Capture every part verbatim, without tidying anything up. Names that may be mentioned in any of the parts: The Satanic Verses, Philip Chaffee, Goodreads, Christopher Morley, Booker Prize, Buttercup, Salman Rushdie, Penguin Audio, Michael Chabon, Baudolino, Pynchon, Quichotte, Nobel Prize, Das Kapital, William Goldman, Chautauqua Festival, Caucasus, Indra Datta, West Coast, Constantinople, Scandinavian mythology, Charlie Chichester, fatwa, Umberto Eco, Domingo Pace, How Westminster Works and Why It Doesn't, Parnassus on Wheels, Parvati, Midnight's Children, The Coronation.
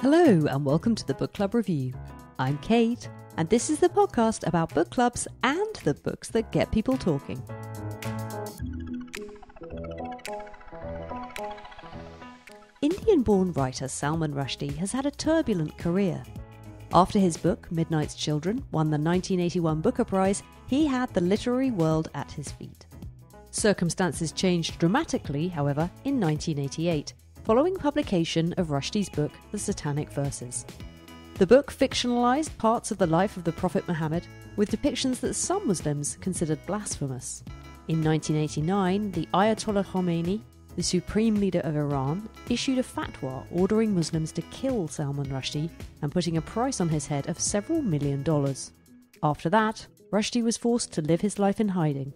Hello and welcome to the Book Club Review. I'm Kate and this is the podcast about book clubs and the books that get people talking. Indian-born writer Salman Rushdie has had a turbulent career. After his book, Midnight's Children, won the nineteen eighty-one Booker Prize, he had the literary world at his feet. Circumstances changed dramatically, however, in nineteen eighty-eight, following publication of Rushdie's book, The Satanic Verses. The book fictionalised parts of the life of the Prophet Muhammad, with depictions that some Muslims considered blasphemous. In nineteen eighty-nine, the Ayatollah Khomeini, the supreme leader of Iran, issued a fatwa ordering Muslims to kill Salman Rushdie and putting a price on his head of several million dollars. After that, Rushdie was forced to live his life in hiding.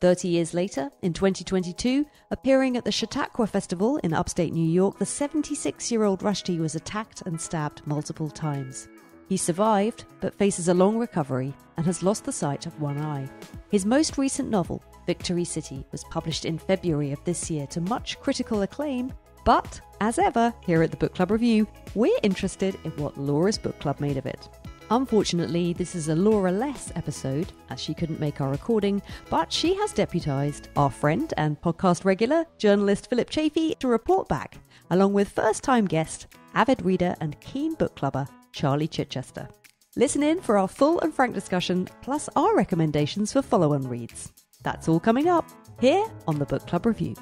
Thirty years later, in twenty twenty-two, appearing at the Chautauqua Festival in upstate New York, the seventy-six-year-old Rushdie was attacked and stabbed multiple times. He survived, but faces a long recovery and has lost the sight of one eye. His most recent novel, Victory City, was published in February of this year to much critical acclaim, but, as ever, here at the Book Club Review, we're interested in what Laura's book club made of it. Unfortunately, this is a Laura-less episode, as she couldn't make our recording, but she has deputised our friend and podcast regular, journalist Philip Chaffee, to report back, along with first-time guest, avid reader and keen book clubber, Charlie Chichester. Listen in for our full and frank discussion, plus our recommendations for follow-on reads. That's all coming up here on the Book Club Review.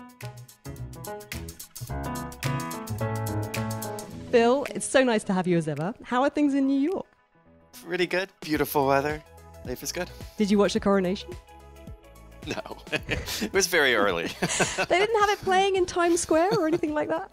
Phil, it's so nice to have you as ever. How are things in New York? Really good. Beautiful weather. Life is good. Did you watch The Coronation? No. It was very early. They didn't have it playing in Times Square or anything like that?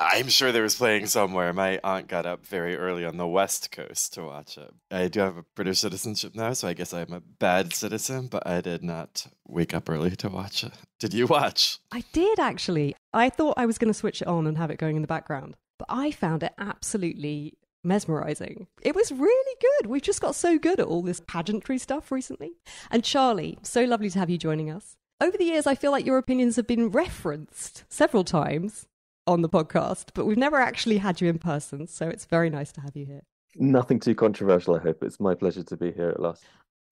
I'm sure there was playing somewhere. My aunt got up very early on the West Coast to watch it. I do have a British citizenship now, so I guess I'm a bad citizen, but I did not wake up early to watch it. Did you watch? I did, actually. I thought I was going to switch it on and have it going in the background, but I found it absolutely mesmerising. It was really good. We've just got so good at all this pageantry stuff recently. And Charlie, so lovely to have you joining us. Over the years, I feel like your opinions have been referenced several times on the podcast, but we've never actually had you in person, so it's very nice to have you here. Nothing too controversial, I hope. It's my pleasure to be here at last.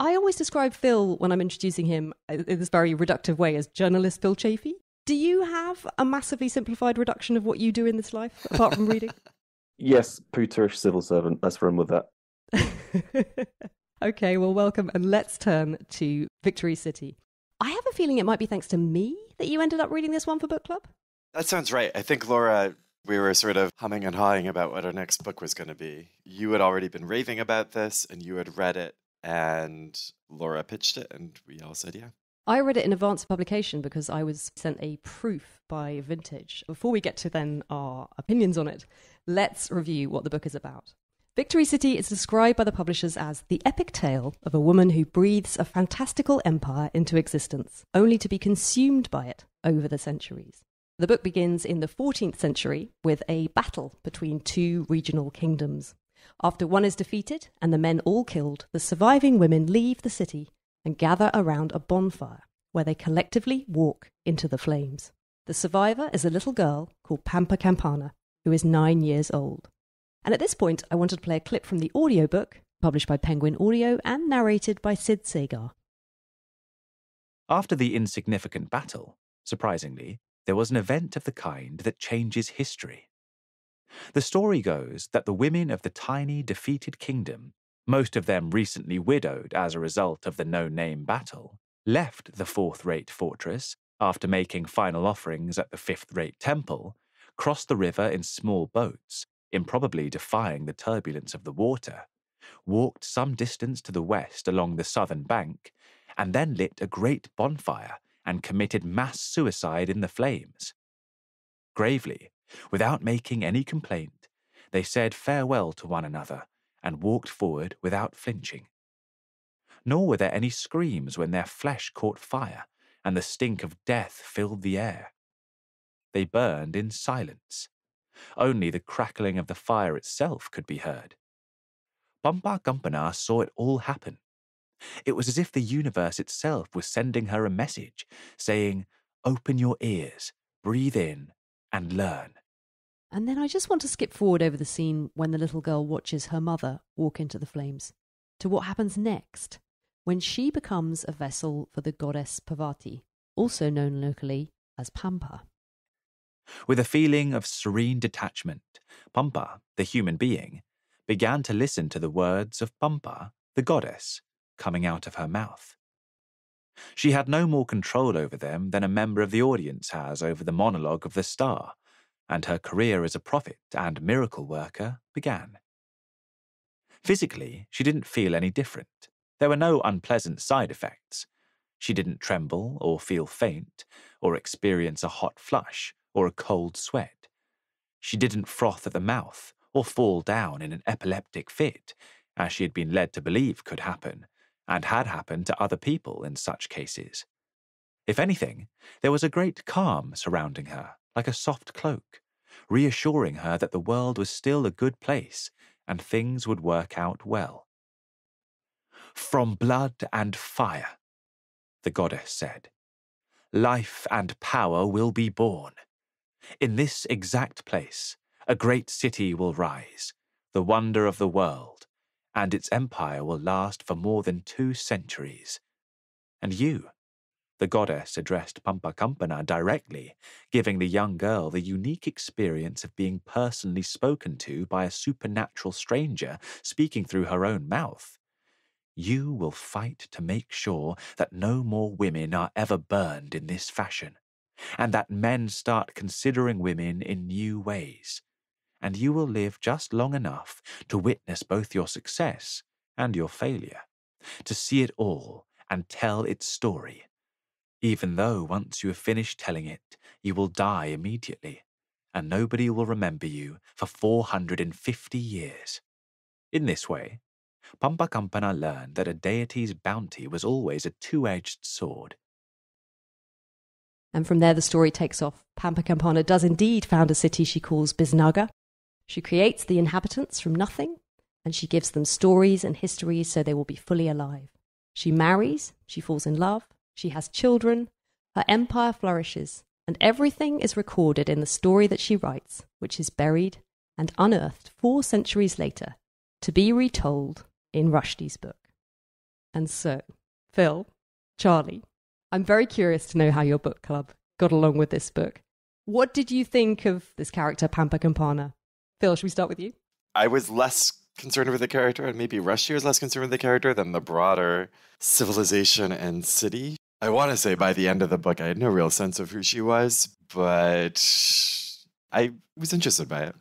I always describe Phil, when I'm introducing him, in this very reductive way as journalist Phil Chaffee. Do you have a massively simplified reduction of what you do in this life, apart from reading? Yes, pooterish civil servant. Let's run with that. Okay, well, welcome, and let's turn to Victory City. I have a feeling it might be thanks to me that you ended up reading this one for Book Club. That sounds right. I think, Laura, we were sort of humming and hawing about what our next book was going to be. You had already been raving about this and you had read it and Laura pitched it and we all said, yeah. I read it in advance of publication because I was sent a proof by Vintage. Before we get to then our opinions on it, let's review what the book is about. Victory City is described by the publishers as the epic tale of a woman who breathes a fantastical empire into existence, only to be consumed by it over the centuries. The book begins in the fourteenth century with a battle between two regional kingdoms. After one is defeated and the men all killed, the surviving women leave the city and gather around a bonfire where they collectively walk into the flames. The survivor is a little girl called Pampa Kampana, who is nine years old. And at this point, I wanted to play a clip from the audiobook, published by Penguin Audio and narrated by Sid Sagar. After the insignificant battle, surprisingly, there was an event of the kind that changes history. The story goes that the women of the tiny, defeated kingdom, most of them recently widowed as a result of the no-name battle, left the fourth-rate fortress after making final offerings at the fifth-rate temple, crossed the river in small boats, improbably defying the turbulence of the water, walked some distance to the west along the southern bank, and then lit a great bonfire and committed mass suicide in the flames. Gravely, without making any complaint, they said farewell to one another and walked forward without flinching. Nor were there any screams when their flesh caught fire and the stink of death filled the air. They burned in silence. Only the crackling of the fire itself could be heard. Pampa Kampana saw it all happen. It was as if the universe itself was sending her a message, saying, open your ears, breathe in, and learn. And then I just want to skip forward over the scene when the little girl watches her mother walk into the flames, to what happens next, when she becomes a vessel for the goddess Parvati, also known locally as Pampa. With a feeling of serene detachment, Pampa, the human being, began to listen to the words of Pampa, the goddess, coming out of her mouth. She had no more control over them than a member of the audience has over the monologue of the star, and her career as a prophet and miracle worker began. Physically, she didn't feel any different. There were no unpleasant side effects. She didn't tremble or feel faint or experience a hot flush or a cold sweat. She didn't froth at the mouth or fall down in an epileptic fit, as she had been led to believe could happen, and had happened to other people in such cases. If anything, there was a great calm surrounding her, like a soft cloak, reassuring her that the world was still a good place and things would work out well. From blood and fire, the goddess said, life and power will be born. In this exact place, a great city will rise, the wonder of the world, and its empire will last for more than two centuries. And you, the goddess addressed Pampa Kampana directly, giving the young girl the unique experience of being personally spoken to by a supernatural stranger speaking through her own mouth. You will fight to make sure that no more women are ever burned in this fashion, and that men start considering women in new ways. And you will live just long enough to witness both your success and your failure, to see it all and tell its story, even though once you have finished telling it, you will die immediately, and nobody will remember you for four hundred fifty years. In this way, Pampa Kampana learned that a deity's bounty was always a two-edged sword. And from there the story takes off. Pampa Kampana does indeed found a city she calls Bisnaga. She creates the inhabitants from nothing, and she gives them stories and histories so they will be fully alive. She marries, she falls in love, she has children, her empire flourishes, and everything is recorded in the story that she writes, which is buried and unearthed four centuries later, to be retold in Rushdie's book. And so, Phil, Charlie, I'm very curious to know how your book club got along with this book. What did you think of this character, Pampa Kampana? Phil, should we start with you? I was less concerned with the character, and maybe Rushdie was less concerned with the character than the broader civilization and city. I want to say by the end of the book, I had no real sense of who she was, but I was interested by it.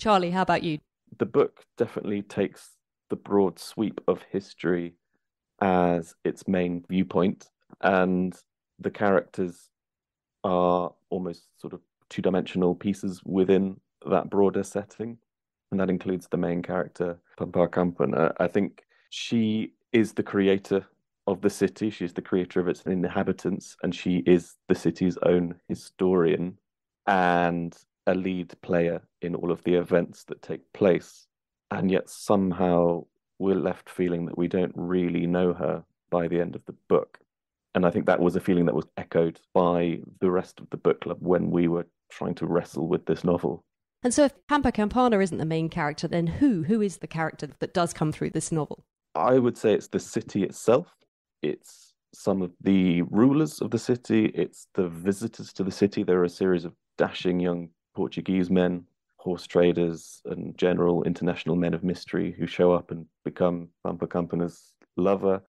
Charlie, how about you? The book definitely takes the broad sweep of history as its main viewpoint, and the characters are almost sort of two-dimensional pieces within that broader setting, and that includes the main character, Pampa Kampana. I think she is the creator of the city, she's the creator of its inhabitants, and she is the city's own historian and a lead player in all of the events that take place. And yet somehow we're left feeling that we don't really know her by the end of the book. And I think that was a feeling that was echoed by the rest of the book club when we were trying to wrestle with this novel. And so if Pampa Kampana isn't the main character, then who? Who is the character that does come through this novel? I would say it's the city itself. It's some of the rulers of the city. It's the visitors to the city. There are a series of dashing young Portuguese men, horse traders, and general international men of mystery who show up and become Pampa Kampana's lover.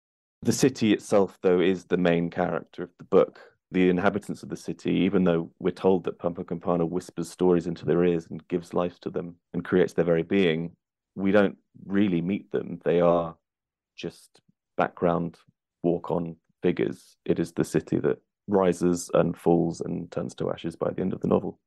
The city itself, though, is the main character of the book. The inhabitants of the city, even though we're told that Pampa Kampana whispers stories into their ears and gives life to them and creates their very being, we don't really meet them. They are just background walk-on figures. It is the city that rises and falls and turns to ashes by the end of the novel.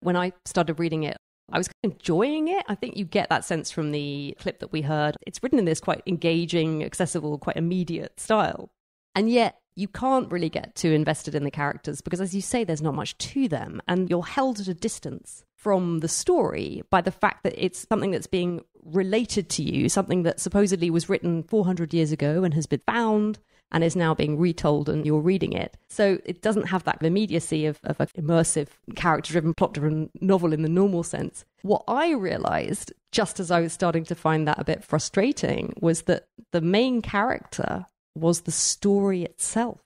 When I started reading it, I was kind of enjoying it. I think you get that sense from the clip that we heard. It's written in this quite engaging, accessible, quite immediate style. And yet you can't really get too invested in the characters because, as you say, there's not much to them, and you're held at a distance from the story by the fact that it's something that's being related to you, something that supposedly was written four hundred years ago and has been found and is now being retold and you're reading it. So it doesn't have that immediacy of, of an immersive, character-driven, plot-driven novel in the normal sense. What I realised, just as I was starting to find that a bit frustrating, was that the main character was the story itself.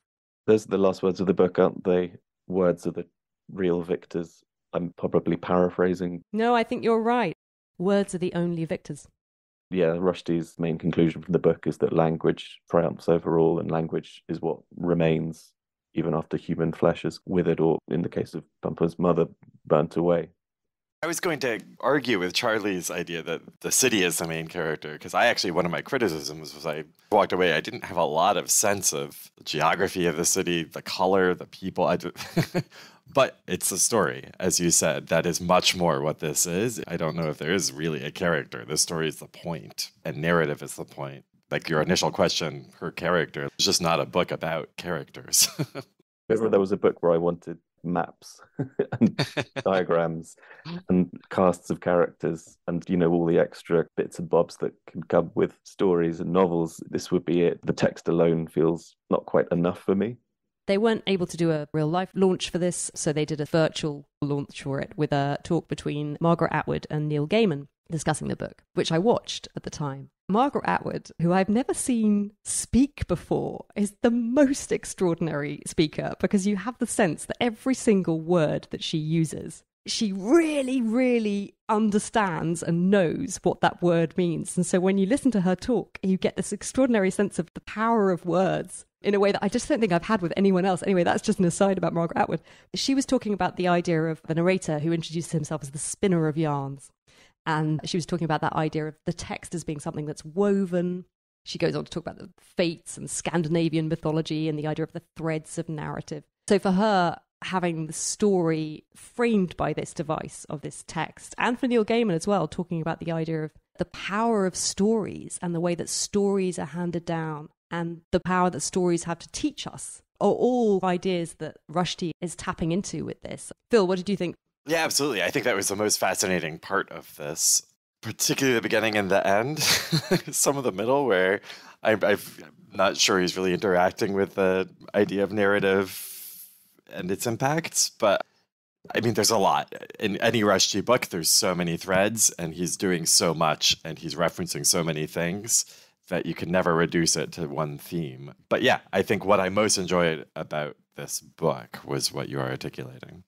Those are the last words of the book, aren't they? Words of the real victors. I'm probably paraphrasing. No, I think you're right. Words are the only victors. Yeah, Rushdie's main conclusion from the book is that language triumphs over all, and language is what remains even after human flesh is withered, or in the case of Pampa's mother, burnt away. I was going to argue with Charlie's idea that the city is the main character, because I actually, one of my criticisms was I walked away, I didn't have a lot of sense of the geography of the city, the color, the people. I just, but it's a story, as you said. That is much more what this is. I don't know if there is really a character. The story is the point, and narrative is the point. Like your initial question, her character, it's just not a book about characters. Remember, there was a book where I wanted maps and diagrams and casts of characters and, you know, all the extra bits and bobs that can come with stories and novels. This would be it. The text alone feels not quite enough for me. They weren't able to do a real life launch for this, so they did a virtual launch for it with a talk between Margaret Atwood and Neil Gaiman discussing the book, which I watched at the time. Margaret Atwood, who I've never seen speak before, is the most extraordinary speaker because you have the sense that every single word that she uses, she really, really understands and knows what that word means. And so when you listen to her talk, you get this extraordinary sense of the power of words in a way that I just don't think I've had with anyone else. Anyway, that's just an aside about Margaret Atwood. She was talking about the idea of the narrator who introduces himself as the spinner of yarns. And she was talking about that idea of the text as being something that's woven. She goes on to talk about the fates and Scandinavian mythology and the idea of the threads of narrative. So for her, having the story framed by this device of this text, and for Neil Gaiman as well, talking about the idea of the power of stories and the way that stories are handed down and the power that stories have to teach us are all ideas that Rushdie is tapping into with this. Phil, what did you think? Yeah, absolutely. I think that was the most fascinating part of this, particularly the beginning and the end, some of the middle where I, I'm not sure he's really interacting with the idea of narrative and its impacts. But I mean, there's a lot in any Rushdie book. There's so many threads and he's doing so much and he's referencing so many things that you can never reduce it to one theme. But yeah, I think what I most enjoyed about this book was what you are articulating.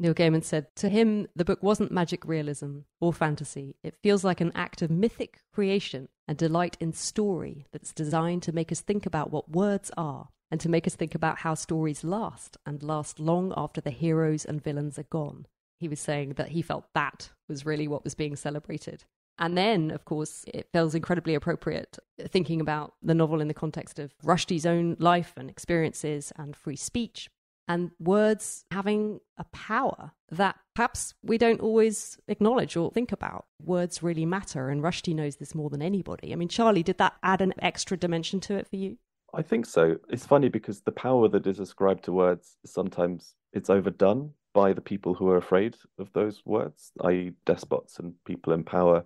Neil Gaiman said, to him, the book wasn't magic realism or fantasy. It feels like an act of mythic creation and delight in story that's designed to make us think about what words are and to make us think about how stories last and last long after the heroes and villains are gone. He was saying that he felt that was really what was being celebrated. And then, of course, it feels incredibly appropriate thinking about the novel in the context of Rushdie's own life and experiences and free speech. And words having a power that perhaps we don't always acknowledge or think about. Words really matter, and Rushdie knows this more than anybody. I mean, Charlie, did that add an extra dimension to it for you? I think so. It's funny because the power that is ascribed to words, sometimes it's overdone by the people who are afraid of those words, that is despots and people in power.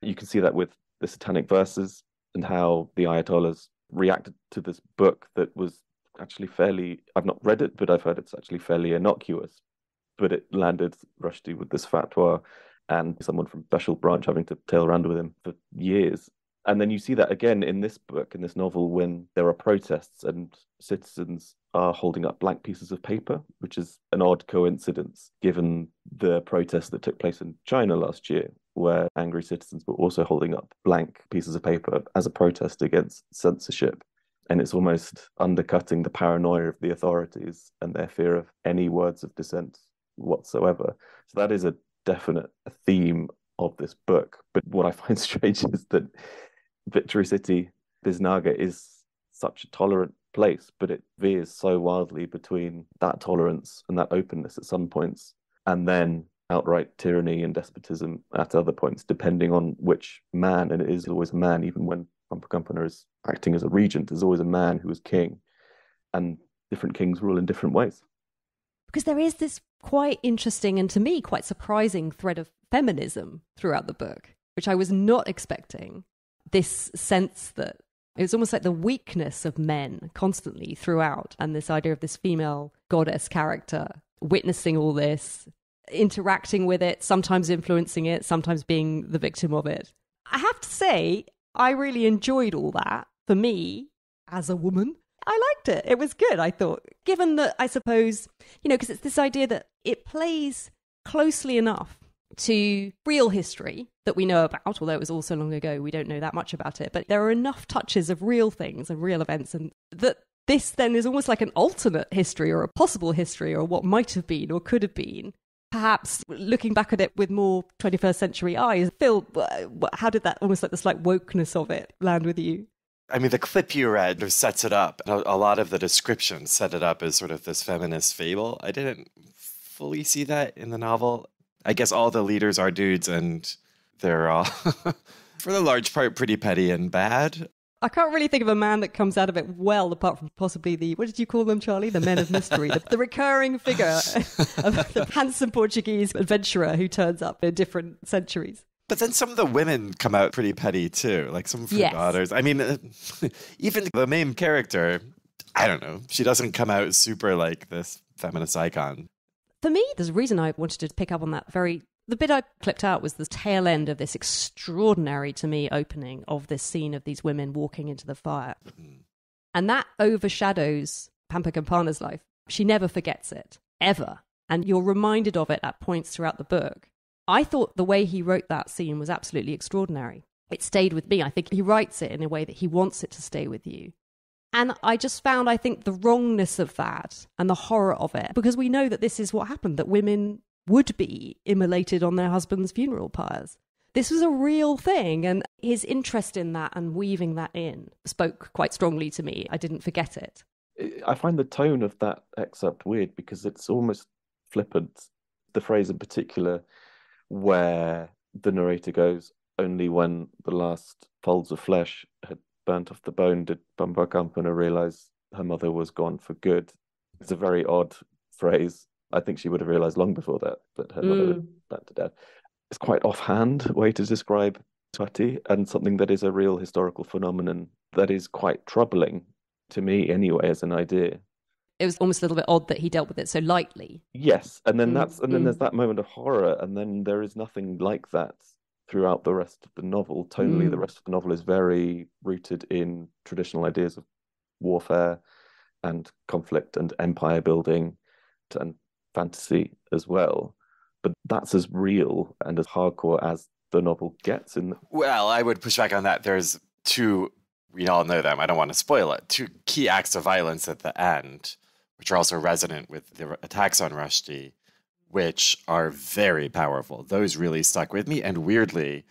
You can see that with the Satanic Verses and how the Ayatollahs reacted to this book that was actually fairly, I've not read it, but I've heard it's actually fairly innocuous. But it landed Rushdie with this fatwa and someone from Special Branch having to tail around with him for years. And then you see that again in this book, in this novel, when there are protests and citizens are holding up blank pieces of paper, which is an odd coincidence given the protests that took place in China last year, where angry citizens were also holding up blank pieces of paper as a protest against censorship. And it's almost undercutting the paranoia of the authorities and their fear of any words of dissent whatsoever. So that is a definite theme of this book. But what I find strange is that Victory City, Bisnaga, is such a tolerant place, but it veers so wildly between that tolerance and that openness at some points, and then outright tyranny and despotism at other points, depending on which man. And it is always a man, even when Pampa Kampana is acting as a regent, there's always a man who is king. and different kings rule in different ways. Because there is this quite interesting and to me quite surprising thread of feminism throughout the book, which I was not expecting. This sense that it was almost like the weakness of men constantly throughout, and this idea of this female goddess character witnessing all this, interacting with it, sometimes influencing it, sometimes being the victim of it. I have to say, I really enjoyed all that. For me, as a woman, I liked it. It was good, I thought. Given that, I suppose, you know, because it's this idea that it plays closely enough to real history that we know about, although it was all so long ago, we don't know that much about it. But there are enough touches of real things and real events, and that this then is almost like an alternate history or a possible history or what might have been or could have been. Perhaps looking back at it with more twenty-first century eyes. Phil, how did that almost like this like wokeness of it land with you? I mean, the clip you read sets it up. A lot of the description set it up as sort of this feminist fable. I didn't fully see that in the novel. I guess all the leaders are dudes and they're all, for the large part, pretty petty and bad. I can't really think of a man that comes out of it well, apart from possibly the, what did you call them, Charlie? The men of mystery, the, the recurring figure of the handsome Portuguese adventurer who turns up in different centuries. But then some of the women come out pretty petty too, like some of her yes. daughters. I mean, uh, even the main character, I don't know, she doesn't come out super like this feminist icon. For me, there's a reason I wanted to pick up on that very... The bit I clipped out was the tail end of this extraordinary, to me, opening of this scene of these women walking into the fire. And that overshadows Pampa Campana's life. She never forgets it, ever. And you're reminded of it at points throughout the book. I thought the way he wrote that scene was absolutely extraordinary. It stayed with me. I think he writes it in a way that he wants it to stay with you. And I just found, I think, the wrongness of that and the horror of it, because we know that this is what happened, that women would be immolated on their husband's funeral pyres. This was a real thing, and his interest in that and weaving that in spoke quite strongly to me. I didn't forget it. I find the tone of that excerpt weird because it's almost flippant. The phrase in particular where the narrator goes, only when the last folds of flesh had burnt off the bone did Pampa Kampana realise her mother was gone for good. It's a very odd phrase. I think she would have realised long before that that her mm. mother had burnt to death. It's quite offhand way to describe Sati, and something that is a real historical phenomenon that is quite troubling to me anyway as an idea. It was almost a little bit odd that he dealt with it so lightly. Yes, and then mm. that's and then mm. there's that moment of horror, and then there is nothing like that throughout the rest of the novel. Tonally, mm. the rest of the novel is very rooted in traditional ideas of warfare and conflict and empire building and fantasy as well, but that's as real and as hardcore as the novel gets in the... Well, I would push back on that. There's two, we all know them, I don't want to spoil it, two key acts of violence at the end, which are also resonant with the attacks on Rushdie, which are very powerful. Those really stuck with me, and weirdly,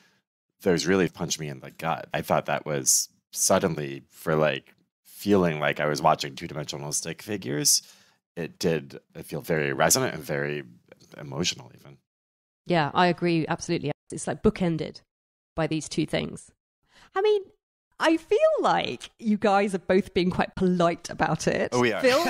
those really punched me in the gut. I thought that was suddenly, for like feeling like I was watching two-dimensional stick figures, it did feel very resonant and very emotional even. Yeah, I agree, absolutely. It's like bookended by these two things. I mean, I feel like you guys are both being quite polite about it. Oh, yeah. Phil,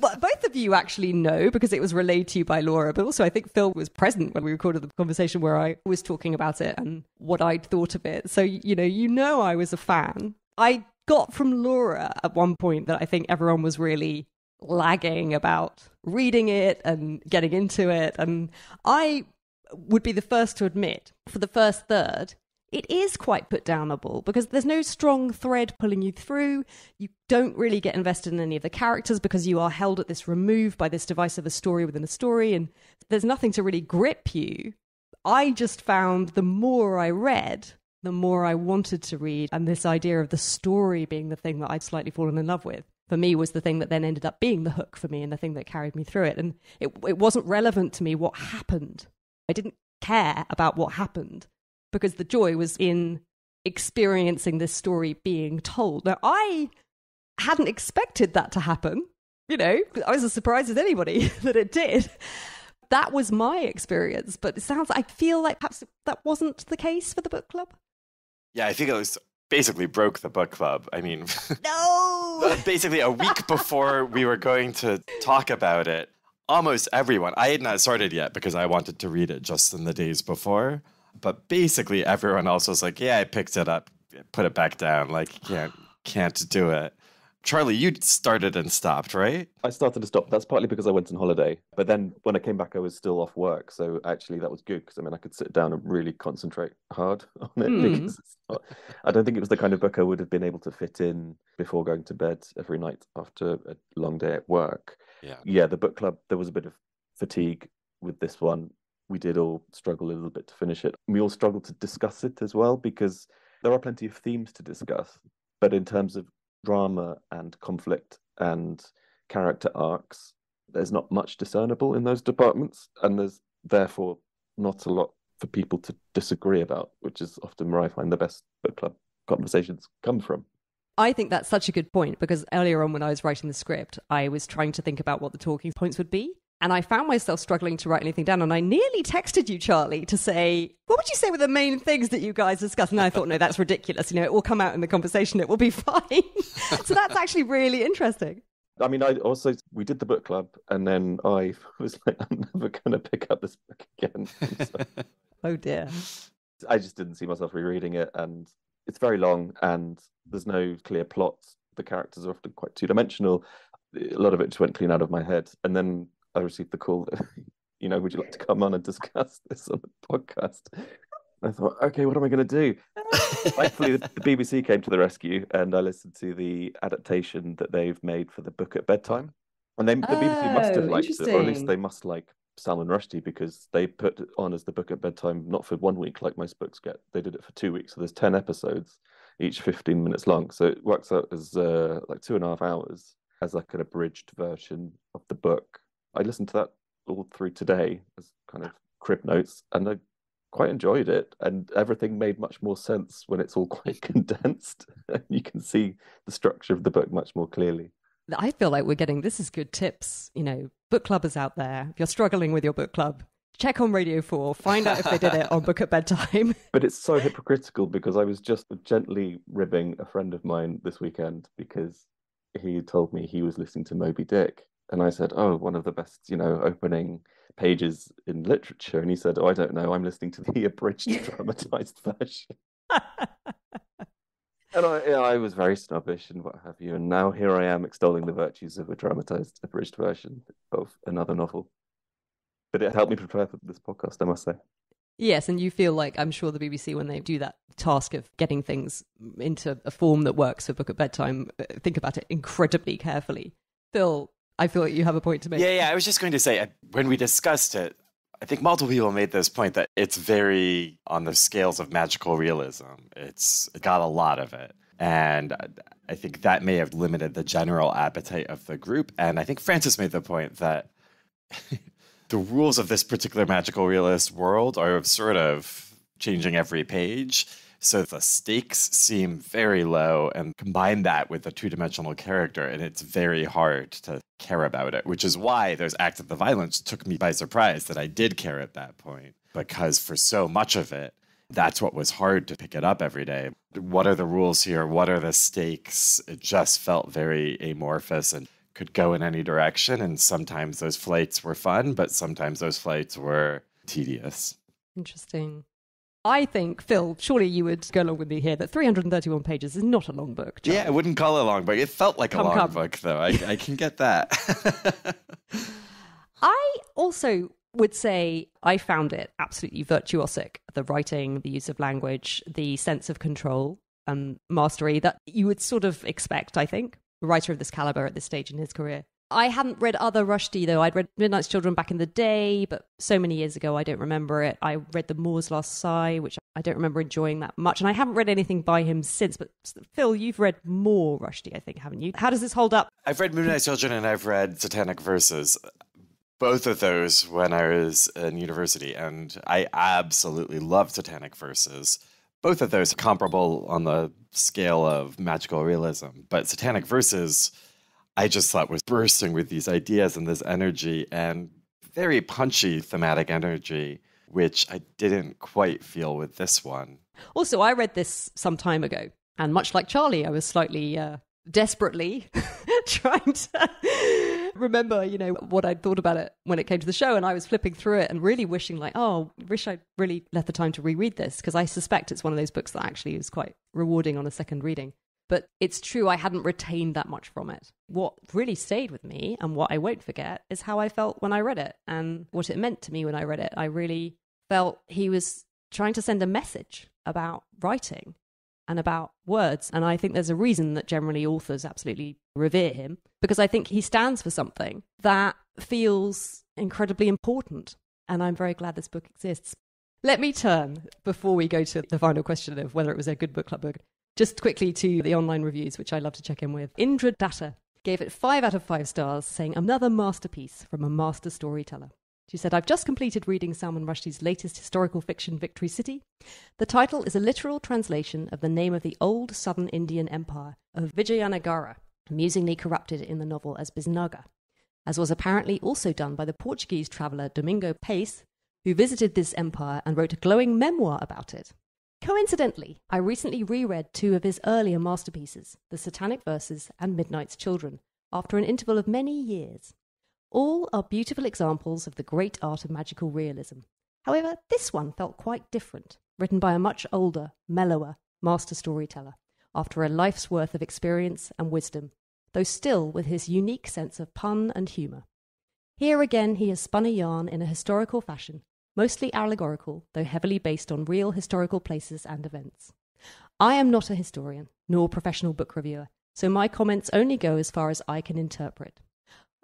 well, both of you actually know, because it was relayed to you by Laura, but also I think Phil was present when we recorded the conversation where I was talking about it and what I'd thought of it. So, you know, you know I was a fan. I got from Laura at one point that I think everyone was really... lagging about reading it and getting into it. And I would be the first to admit, for the first third, it is quite put downable because there's no strong thread pulling you through. You don't really get invested in any of the characters because you are held at this remove by this device of a story within a story, and there's nothing to really grip you. I just found the more I read, the more I wanted to read, and this idea of the story being the thing that I'd slightly fallen in love with, for me, was the thing that then ended up being the hook for me and the thing that carried me through it. And it it wasn't relevant to me what happened. I didn't care about what happened because the joy was in experiencing this story being told. Now, I hadn't expected that to happen. You know, I was as surprised as anybody that it did. That was my experience. But it sounds, I feel like perhaps that wasn't the case for the book club. Yeah, I think it was basically broke the book club. I mean, no. Basically a week before we were going to talk about it, almost everyone, I had not started yet because I wanted to read it just in the days before, but basically everyone else was like, yeah, I picked it up, put it back down, like, can't, can't do it. Charlie, you started and stopped, right? I started and stopped. That's partly because I went on holiday. But then when I came back, I was still off work. So actually that was good because, I mean, I could sit down and really concentrate hard on it. Mm. Because it's not, I don't think it was the kind of book I would have been able to fit in before going to bed every night after a long day at work. Yeah, yeah, the book club, there was a bit of fatigue with this one. We did all struggle a little bit to finish it. We all struggled to discuss it as well because there are plenty of themes to discuss. But in terms of drama and conflict and character arcs, there's not much discernible in those departments, and there's therefore not a lot for people to disagree about, which is often where I find the best book club conversations come from. I think that's such a good point, because earlier on when I was writing the script, I was trying to think about what the talking points would be, and I found myself struggling to write anything down, and I nearly texted you, Charlie, to say, what would you say were the main things that you guys discussed? And I thought, no, that's ridiculous. You know, it will come out in the conversation. It will be fine. So that's actually really interesting. I mean, I also, we did the book club, and then I was like, I'm never going to pick up this book again. So, oh, dear. I just didn't see myself rereading it, and it's very long, and there's no clear plot. The characters are often quite two-dimensional. A lot of it just went clean out of my head. And then I received the call that, you know, would you like to come on and discuss this on the podcast? And I thought, okay, what am I going to do? Thankfully, the B B C came to the rescue, and I listened to the adaptation that they've made for the book at bedtime. And they, the oh, B B C must have liked it, or at least they must like Salman Rushdie, because they put it on as the book at bedtime, not for one week like most books get. They did it for two weeks. So there's ten episodes, each fifteen minutes long. So it works out as uh, like two and a half hours as like an abridged version of the book. I listened to that all through today as kind of crib notes, and I quite enjoyed it. And everything made much more sense when it's all quite condensed. And you can see the structure of the book much more clearly. I feel like we're getting, this is good tips. You know, book clubbers out there, if you're struggling with your book club, check on Radio four, find out if they did it on Book at Bedtime. But it's so hypocritical, because I was just gently ribbing a friend of mine this weekend because he told me he was listening to Moby Dick. And I said, oh, one of the best, you know, opening pages in literature. And he said, oh, I don't know, I'm listening to the abridged dramatized version. And I, you know, I was very snobbish and what have you. And now here I am extolling the virtues of a dramatized abridged version of another novel. But it helped me prepare for this podcast, I must say. Yes, and you feel like, I'm sure the B B C, when they do that task of getting things into a form that works for Book at Bedtime, think about it incredibly carefully. Phil, I feel like you have a point to make. Yeah, yeah. I was just going to say, when we discussed it, I think multiple people made this point that it's very on the scales of magical realism. It's got a lot of it. And I think that may have limited the general appetite of the group. And I think Francis made the point that the rules of this particular magical realist world are sort of changing every page. So the stakes seem very low, and combine that with a two-dimensional character, and it's very hard to care about it, which is why those acts of the violence took me by surprise that I did care at that point, because for so much of it, that's what was hard to pick it up every day. What are the rules here? What are the stakes? It just felt very amorphous and could go in any direction. And sometimes those flights were fun, but sometimes those flights were tedious. Interesting. I think, Phil, surely you would go along with me here that three hundred thirty-one pages is not a long book. Charlie. Yeah, I wouldn't call it a long book. It felt like come, a long come. book, though. I, I can get that. I also would say I found it absolutely virtuosic. The writing, the use of language, the sense of control and mastery that you would sort of expect, I think, a writer of this caliber at this stage in his career. I hadn't read other Rushdie, though. I'd read Midnight's Children back in the day, but so many years ago, I don't remember it. I read The Moor's Last Sigh, which I don't remember enjoying that much. And I haven't read anything by him since. But Phil, you've read more Rushdie, I think, haven't you? How does this hold up? I've read Midnight's Children and I've read Satanic Verses. Both of those when I was in university. And I absolutely love Satanic Verses. Both of those are comparable on the scale of magical realism. But Satanic Verses, I just thought was bursting with these ideas and this energy and very punchy thematic energy, which I didn't quite feel with this one. Also, I read this some time ago, And much like Charlie, I was slightly uh, desperately trying to remember, you know, what I'd thought about it when it came to the show. And I was flipping through it and really wishing like, oh, I wish I'd really left the time to reread this, because I suspect it's one of those books that actually is quite rewarding on a second reading. But it's true, I hadn't retained that much from it. What really stayed with me and what I won't forget is how I felt when I read it and what it meant to me when I read it. I really felt he was trying to send a message about writing and about words. And I think there's a reason that generally authors absolutely revere him, because I think he stands for something that feels incredibly important. And I'm very glad this book exists. Let me turn, before we go to the final question of whether it was a good book club book, just quickly to the online reviews, which I love to check in with. Indra Datta gave it five out of five stars, saying, another masterpiece from a master storyteller. She said, I've just completed reading Salman Rushdie's latest historical fiction, Victory City. The title is a literal translation of the name of the old southern Indian empire of Vijayanagara, amusingly corrupted in the novel as Bisnaga, as was apparently also done by the Portuguese traveller Domingo Pace, who visited this empire and wrote a glowing memoir about it. Coincidentally, I recently reread two of his earlier masterpieces, The Satanic Verses and Midnight's Children, after an interval of many years. All are beautiful examples of the great art of magical realism. However, this one felt quite different, written by a much older, mellower master storyteller, after a life's worth of experience and wisdom, though still with his unique sense of pun and humour. Here again he has spun a yarn in a historical fashion, mostly allegorical, though heavily based on real historical places and events. I am not a historian, nor professional book reviewer, so my comments only go as far as I can interpret.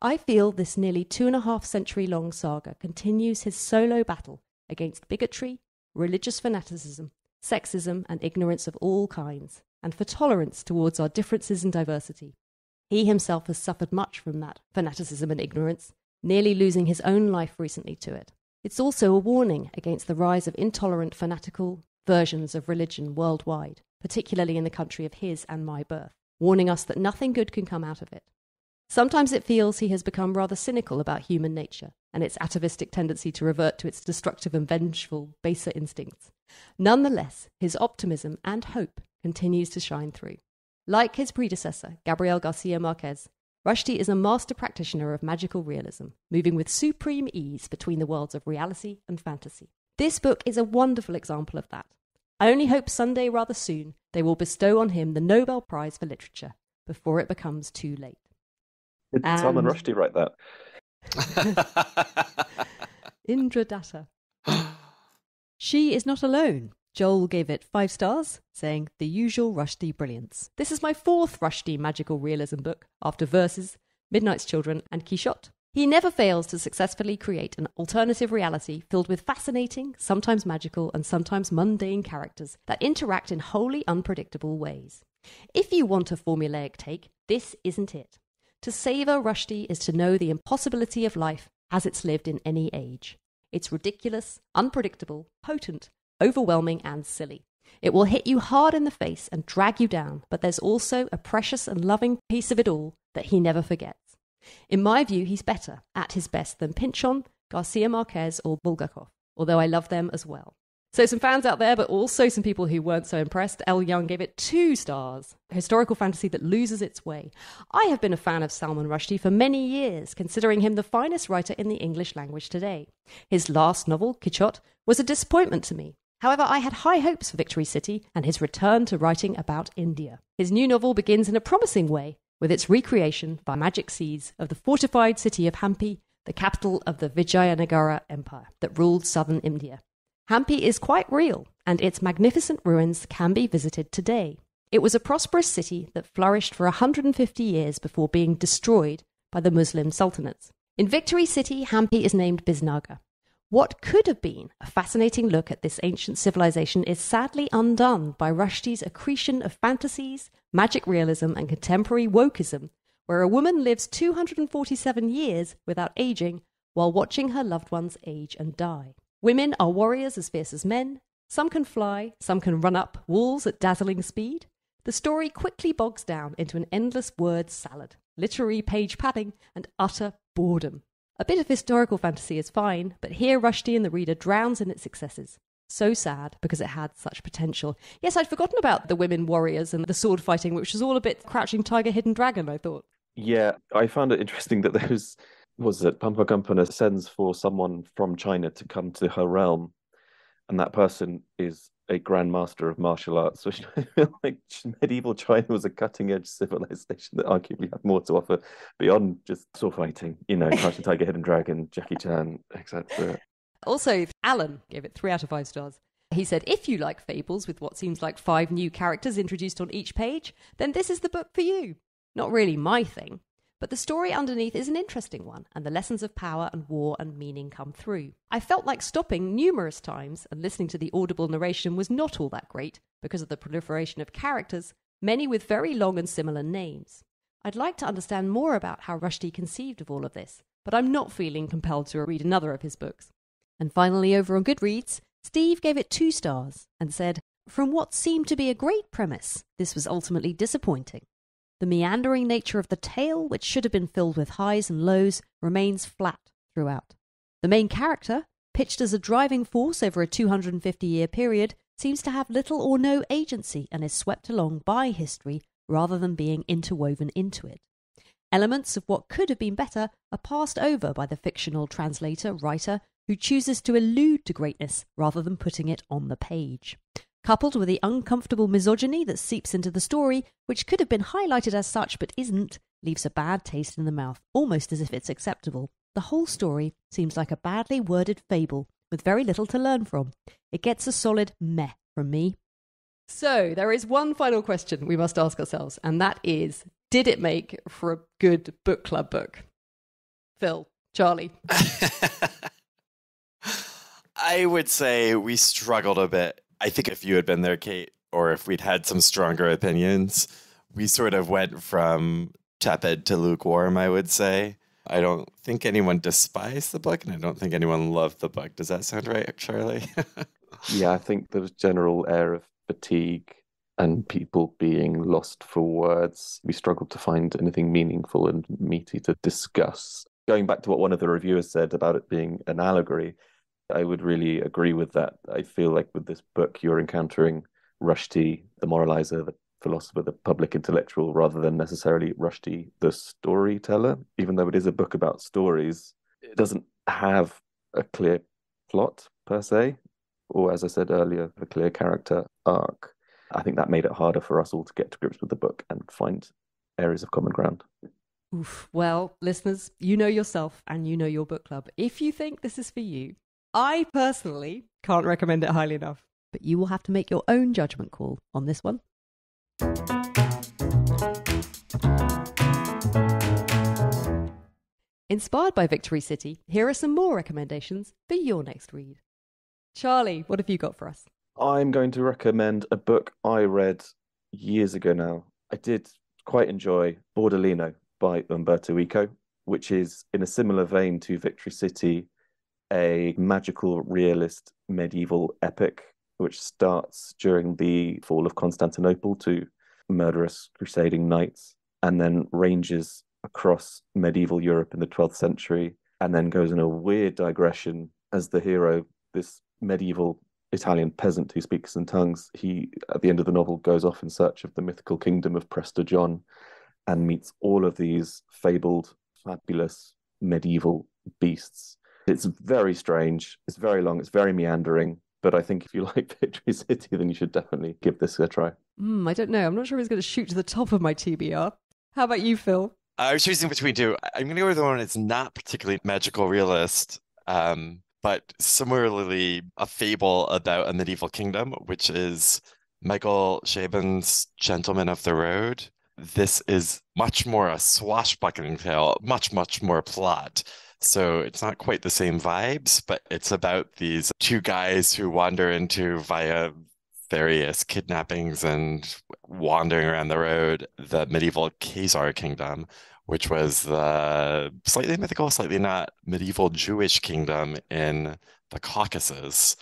I feel this nearly two and a half century long saga continues his solo battle against bigotry, religious fanaticism, sexism and ignorance of all kinds, and for tolerance towards our differences and diversity. He himself has suffered much from that fanaticism and ignorance, nearly losing his own life recently to it. It's also a warning against the rise of intolerant fanatical versions of religion worldwide, particularly in the country of his and my birth, warning us that nothing good can come out of it. Sometimes it feels he has become rather cynical about human nature and its atavistic tendency to revert to its destructive and vengeful, baser instincts. Nonetheless, his optimism and hope continues to shine through. Like his predecessor, Gabriel Garcia Marquez, Rushdie is a master practitioner of magical realism, moving with supreme ease between the worlds of reality and fantasy. This book is a wonderful example of that. I only hope someday, rather soon, they will bestow on him the Nobel Prize for Literature before it becomes too late. Did and... Salman Rushdie write that? Indra Datta. She is not alone. Joel gave it five stars, saying, the usual Rushdie brilliance. This is my fourth Rushdie magical realism book, after Verses, Midnight's Children and Quichotte. He never fails to successfully create an alternative reality filled with fascinating, sometimes magical and sometimes mundane characters that interact in wholly unpredictable ways. If you want a formulaic take, this isn't it. To savour Rushdie is to know the impossibility of life as it's lived in any age. It's ridiculous, unpredictable, potent, overwhelming and silly. It will hit you hard in the face and drag you down, but there's also a precious and loving piece of it all that he never forgets. In my view, he's better at his best than Pynchon, Garcia Marquez or Bulgakov, although I love them as well. So some fans out there, but also some people who weren't so impressed. Elle Young gave it two stars, a historical fantasy that loses its way. I have been a fan of Salman Rushdie for many years, considering him the finest writer in the English language today. His last novel, Quichotte, was a disappointment to me. However, I had high hopes for Victory City and his return to writing about India. His new novel begins in a promising way, with its recreation by magic seeds of the fortified city of Hampi, the capital of the Vijayanagara Empire that ruled southern India. Hampi is quite real, and its magnificent ruins can be visited today. It was a prosperous city that flourished for one hundred fifty years before being destroyed by the Muslim sultanates. In Victory City, Hampi is named Bisnaga. What could have been a fascinating look at this ancient civilization is sadly undone by Rushdie's accretion of fantasies, magic realism, and contemporary wokeism, where a woman lives two hundred forty-seven years without aging while watching her loved ones age and die. Women are warriors as fierce as men. Some can fly, some can run up walls at dazzling speed. The story quickly bogs down into an endless word salad, literary page padding, and utter boredom. A bit of historical fantasy is fine, but here Rushdie and the reader drowns in its excesses. So sad, because it had such potential. Yes, I'd forgotten about the women warriors and the sword fighting, which was all a bit Crouching Tiger, Hidden Dragon, I thought. Yeah, I found it interesting that there was, was it Pampa Kampana sends for someone from China to come to her realm, and that person is a grandmaster of martial arts, which I feel like medieval China was a cutting-edge civilization that arguably had more to offer beyond just sword fighting, you know, Crouching Tiger, Hidden Dragon, Jackie Chan, et cetera. Also, Alan gave it three out of five stars. He said, if you like fables with what seems like five new characters introduced on each page, then this is the book for you. Not really my thing, but the story underneath is an interesting one, and the lessons of power and war and meaning come through. I felt like stopping numerous times and listening to the audible narration was not all that great because of the proliferation of characters, many with very long and similar names. I'd like to understand more about how Rushdie conceived of all of this, but I'm not feeling compelled to read another of his books. And finally, over on Goodreads, Steve gave it two stars and said, from what seemed to be a great premise, this was ultimately disappointing. The meandering nature of the tale, which should have been filled with highs and lows, remains flat throughout. The main character, pitched as a driving force over a two hundred fifty year period, seems to have little or no agency and is swept along by history rather than being interwoven into it. Elements of what could have been better are passed over by the fictional translator-writer who chooses to allude to greatness rather than putting it on the page. Coupled with the uncomfortable misogyny that seeps into the story, which could have been highlighted as such but isn't, leaves a bad taste in the mouth, almost as if it's acceptable. The whole story seems like a badly worded fable with very little to learn from. It gets a solid meh from me. So there is one final question we must ask ourselves, and that is, did it make for a good book club book? Phil, Charlie. I would say we struggled a bit. I think if you had been there, Kate, or if we'd had some stronger opinions, we sort of went from tepid to lukewarm, I would say. I don't think anyone despised the book, and I don't think anyone loved the book. Does that sound right, Charlie? Yeah, I think there was general air of fatigue and people being lost for words. We struggled to find anything meaningful and meaty to discuss. Going back to what one of the reviewers said about it being an allegory, I would really agree with that. I feel like with this book, you're encountering Rushdie, the moralizer, the philosopher, the public intellectual, rather than necessarily Rushdie, the storyteller. Even though it is a book about stories, it doesn't have a clear plot per se, or as I said earlier, a clear character arc. I think that made it harder for us all to get to grips with the book and find areas of common ground. Oof. Well, listeners, you know yourself and you know your book club. If you think this is for you, I personally can't recommend it highly enough, but you will have to make your own judgment call on this one. Inspired by Victory City, here are some more recommendations for your next read. Charlie, what have you got for us? I'm going to recommend a book I read years ago now. I did quite enjoy Baudolino by Umberto Eco, which is in a similar vein to Victory City, a magical realist medieval epic which starts during the fall of Constantinople to murderous crusading knights and then ranges across medieval Europe in the twelfth century and then goes in a weird digression as the hero, this medieval Italian peasant who speaks in tongues, he, at the end of the novel, goes off in search of the mythical kingdom of Prester John and meets all of these fabled, fabulous medieval beasts. It's very strange, it's very long, it's very meandering, but I think if you like Victory City, then you should definitely give this a try. Mm, I don't know, I'm not sure he's going to shoot to the top of my T B R. How about you, Phil? I was choosing between two. I'm going to go with the one that's not particularly magical realist, um, but similarly a fable about a medieval kingdom, which is Michael Chabon's Gentleman of the Road. This is much more a swashbuckling tale, much, much more plot. So it's not quite the same vibes, but it's about these two guys who wander into, via various kidnappings and wandering around the road, the medieval Khazar kingdom, which was the slightly mythical, slightly not medieval Jewish kingdom in the Caucasus.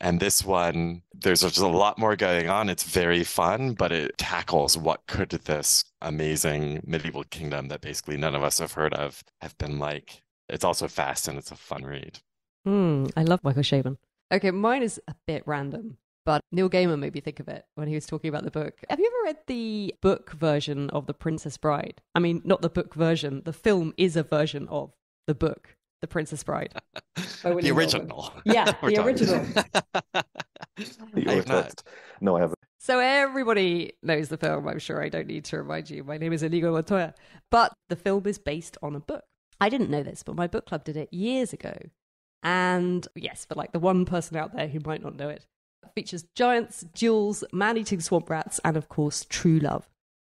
And this one, there's just a lot more going on. It's very fun, but it tackles what could this amazing medieval kingdom that basically none of us have heard of have been like. It's also fast and it's a fun read. Mm, I love Michael Chabon. Okay, mine is a bit random, but Neil Gaiman made me think of it when he was talking about the book. Have you ever read the book version of The Princess Bride? I mean, not the book version. The film is a version of the book, The Princess Bride. The original. Yeah, the original. I have not. No, I haven't. So everybody knows the film. I'm sure I don't need to remind you. My name is Inigo Montoya. But the film is based on a book. I didn't know this, but my book club did it years ago. And yes, for like the one person out there who might not know it, it features giants, jewels, man-eating swamp rats, and of course, true love.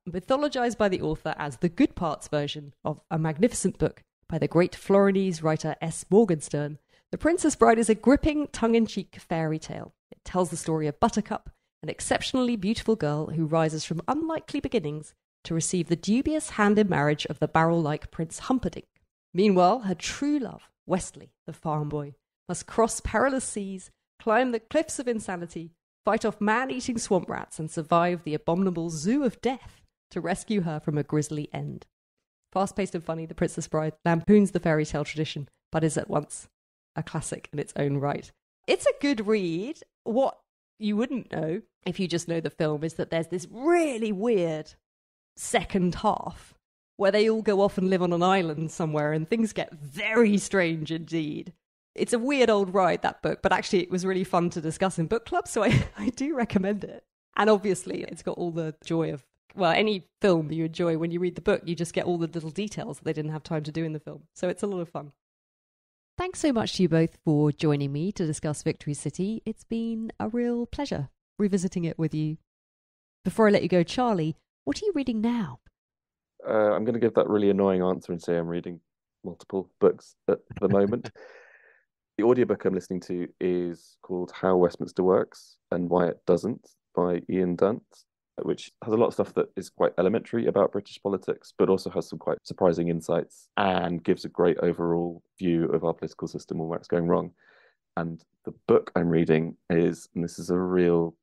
Mythologized by the author as the good parts version of a magnificent book by the great Florianese writer S. Morgenstern, The Princess Bride is a gripping, tongue-in-cheek fairy tale. It tells the story of Buttercup, an exceptionally beautiful girl who rises from unlikely beginnings to receive the dubious hand in marriage of the barrel-like Prince Humperdinck. Meanwhile, her true love, Wesley, the farm boy, must cross perilous seas, climb the cliffs of insanity, fight off man-eating swamp rats, and survive the abominable zoo of death to rescue her from a grisly end. Fast-paced and funny, The Princess Bride lampoons the fairy tale tradition, but is at once a classic in its own right. It's a good read. What you wouldn't know, if you just know the film, is that there's this really weird second half where they all go off and live on an island somewhere and things get very strange indeed. It's a weird old ride, that book, but actually it was really fun to discuss in book club, so I, I do recommend it. And obviously it's got all the joy of, well, any film you enjoy when you read the book, you just get all the little details that they didn't have time to do in the film. So it's a lot of fun. Thanks so much to you both for joining me to discuss Victory City. It's been a real pleasure revisiting it with you. Before I let you go, Charlie, what are you reading now? Uh, I'm going to give that really annoying answer and say I'm reading multiple books at the moment. The audiobook I'm listening to is called How Westminster Works and Why It Doesn't by Ian Dunt, which has a lot of stuff that is quite elementary about British politics, but also has some quite surprising insights and gives a great overall view of our political system and where it's going wrong. And the book I'm reading is, and this is a real,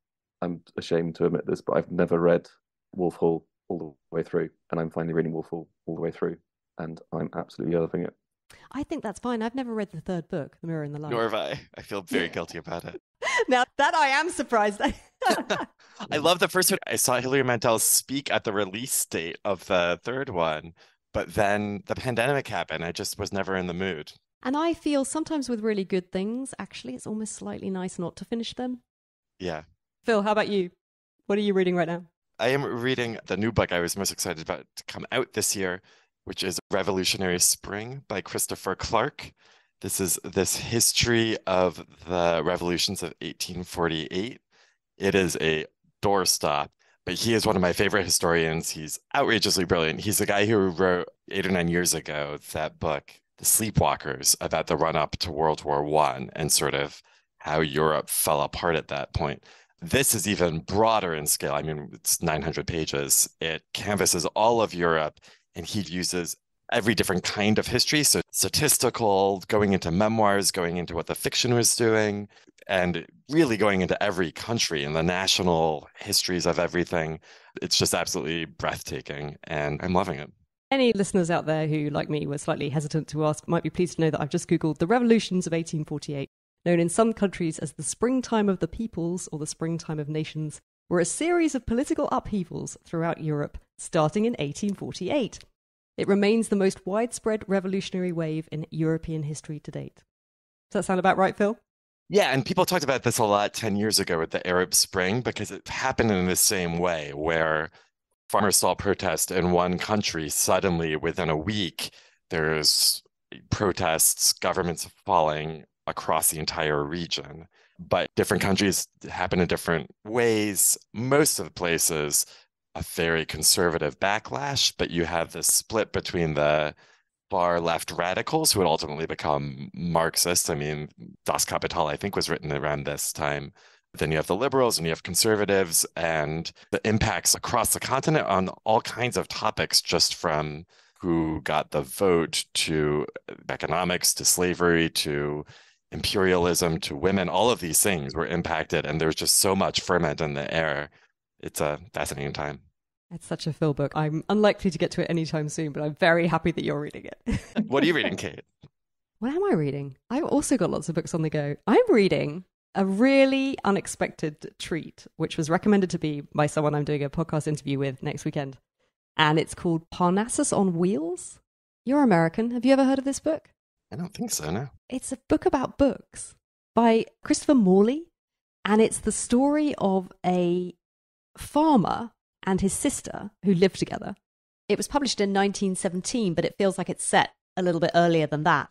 I'm ashamed to admit this, but I've never read Wolf Hall all the way through, and I'm finally reading Wolf Hall all the way through, and I'm absolutely loving it. I think that's fine. I've never read the third book, The Mirror and the Light. Nor have I. I feel very guilty about it. Now that I am surprised. I love the first one. I saw Hilary Mantel speak at the release date of the third one, but then the pandemic happened. I just was never in the mood. And I feel sometimes with really good things, actually, it's almost slightly nice not to finish them. Yeah. Phil, how about you? What are you reading right now? I am reading the new book I was most excited about to come out this year, which is Revolutionary Spring by Christopher Clark. This is this history of the revolutions of eighteen forty-eight. It is a doorstop, but he is one of my favorite historians. He's outrageously brilliant. He's the guy who wrote eight or nine years ago that book, The Sleepwalkers, about the run-up to World War One and sort of how Europe fell apart at that point. This is even broader in scale. I mean, it's nine hundred pages. It canvasses all of Europe, and he uses every different kind of history. So statistical, going into memoirs, going into what the fiction was doing, and really going into every country and the national histories of everything. It's just absolutely breathtaking, and I'm loving it. Any listeners out there who, like me, were slightly hesitant to ask might be pleased to know that I've just Googled the revolutions of eighteen forty-eight, known in some countries as the springtime of the peoples or the springtime of nations, were a series of political upheavals throughout Europe, starting in eighteen forty-eight. It remains the most widespread revolutionary wave in European history to date. Does that sound about right, Phil? Yeah, and people talked about this a lot ten years ago with the Arab Spring, because it happened in the same way, where farmers saw protest in one country. Suddenly, within a week, there's protests, governments falling across the entire region. But different countries happen in different ways. Most of the places, a very conservative backlash, but you have this split between the far left radicals who would ultimately become Marxists. I mean, Das Kapital, I think, was written around this time. Then you have the liberals and you have conservatives, and the impacts across the continent on all kinds of topics, just from who got the vote to economics, to slavery, to imperialism, to women. All of these things were impacted, and there's just so much ferment in the air. It's a fascinating time. It's such a Phil book. I'm unlikely to get to it anytime soon, but I'm very happy that you're reading it. What are you reading, Kate? What am I reading? I've also got lots of books on the go. I'm reading a really unexpected treat, which was recommended to me by someone I'm doing a podcast interview with next weekend. And it's called Parnassus on Wheels. You're American. Have you ever heard of this book? I don't think so, no. It's a book about books by Christopher Morley. And it's the story of a farmer and his sister who live together. It was published in nineteen seventeen, but it feels like it's set a little bit earlier than that.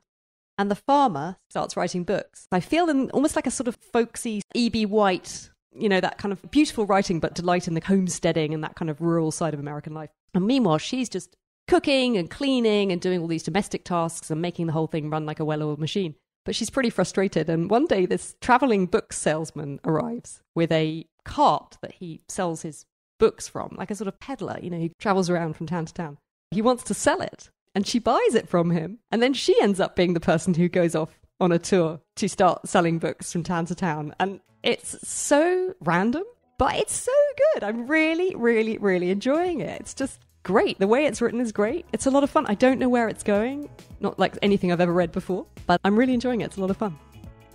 And the farmer starts writing books. I feel them almost like a sort of folksy E B. White, you know, that kind of beautiful writing, but delight in the homesteading and that kind of rural side of American life. And meanwhile, she's just cooking and cleaning and doing all these domestic tasks and making the whole thing run like a well-oiled machine. But she's pretty frustrated. And one day this traveling book salesman arrives with a cart that he sells his books from, like a sort of peddler, you know, he travels around from town to town. He wants to sell it. And she buys it from him. And then she ends up being the person who goes off on a tour to start selling books from town to town. And it's so random, but it's so good. I'm really, really, really enjoying it. It's just great. The way it's written is great. It's a lot of fun. I don't know where it's going. Not like anything I've ever read before, but I'm really enjoying it. It's a lot of fun.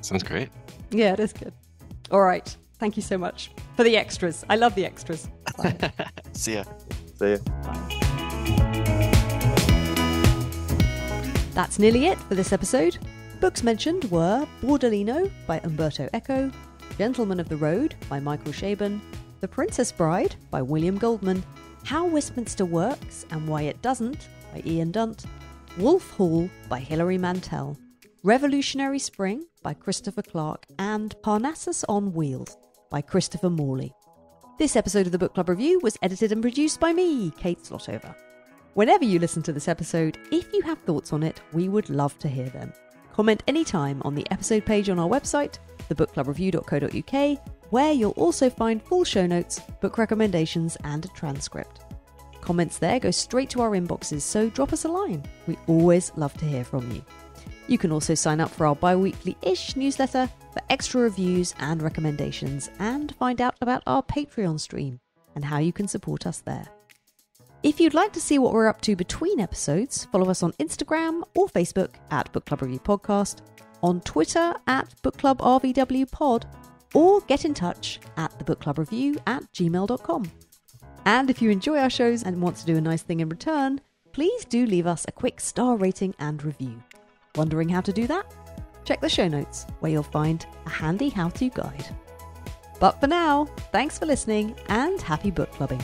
Sounds great. Yeah, it is good. All right. Thank you so much for the extras. I love the extras. Bye. See ya. See ya. Bye. That's nearly it for this episode. Books mentioned were Baudolino by Umberto Eco, Gentleman of the Road by Michael Chabon, The Princess Bride by William Goldman, How Westminster Works and Why It Doesn't by Ian Dunt, Wolf Hall by Hilary Mantel, Revolutionary Spring by Christopher Clark, and Parnassus on Wheels by Christopher Morley. This episode of the Book Club Review was edited and produced by me, Kate Slotover. Whenever you listen to this episode, if you have thoughts on it, we would love to hear them. Comment anytime on the episode page on our website, the book club review dot co dot u k, where you'll also find full show notes, book recommendations, and a transcript. Comments there go straight to our inboxes, so drop us a line. We always love to hear from you. You can also sign up for our bi-weekly-ish newsletter for extra reviews and recommendations, and find out about our Patreon stream and how you can support us there. If you'd like to see what we're up to between episodes, follow us on Instagram or Facebook at Book Club Review Podcast, on Twitter at Book Club R V W Pod, or get in touch at the book club review at gmail dot com. And if you enjoy our shows and want to do a nice thing in return, please do leave us a quick star rating and review. Wondering how to do that? Check the show notes, where you'll find a handy how-to guide. But for now, thanks for listening and happy book clubbing.